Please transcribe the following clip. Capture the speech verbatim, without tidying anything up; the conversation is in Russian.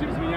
через